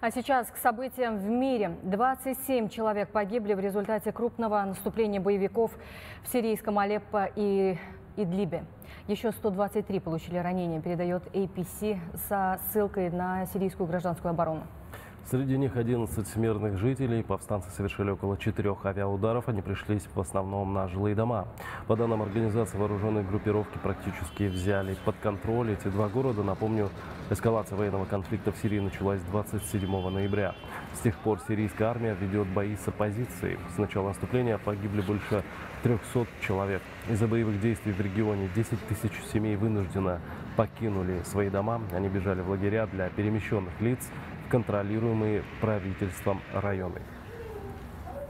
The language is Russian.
А сейчас к событиям в мире. 27 человек погибли в результате крупного наступления боевиков в сирийском Алеппо и Идлибе. Еще 123 получили ранения, передает AP со ссылкой на Сирийскую гражданскую оборону. Среди них 11 мирных жителей. Повстанцы совершили около 4 авиаударов. Они пришлись в основном на жилые дома. По данным организации, вооруженные группировки практически взяли под контроль эти два города. Напомню, эскалация военного конфликта в Сирии началась 27 ноября. С тех пор сирийская армия ведет бои с оппозицией. С начала наступления погибли больше 300 человек. Из-за боевых действий в регионе 10 тысяч семей вынужденно покинули свои дома. Они бежали в лагеря для перемещенных лиц, контролируемые правительством районы.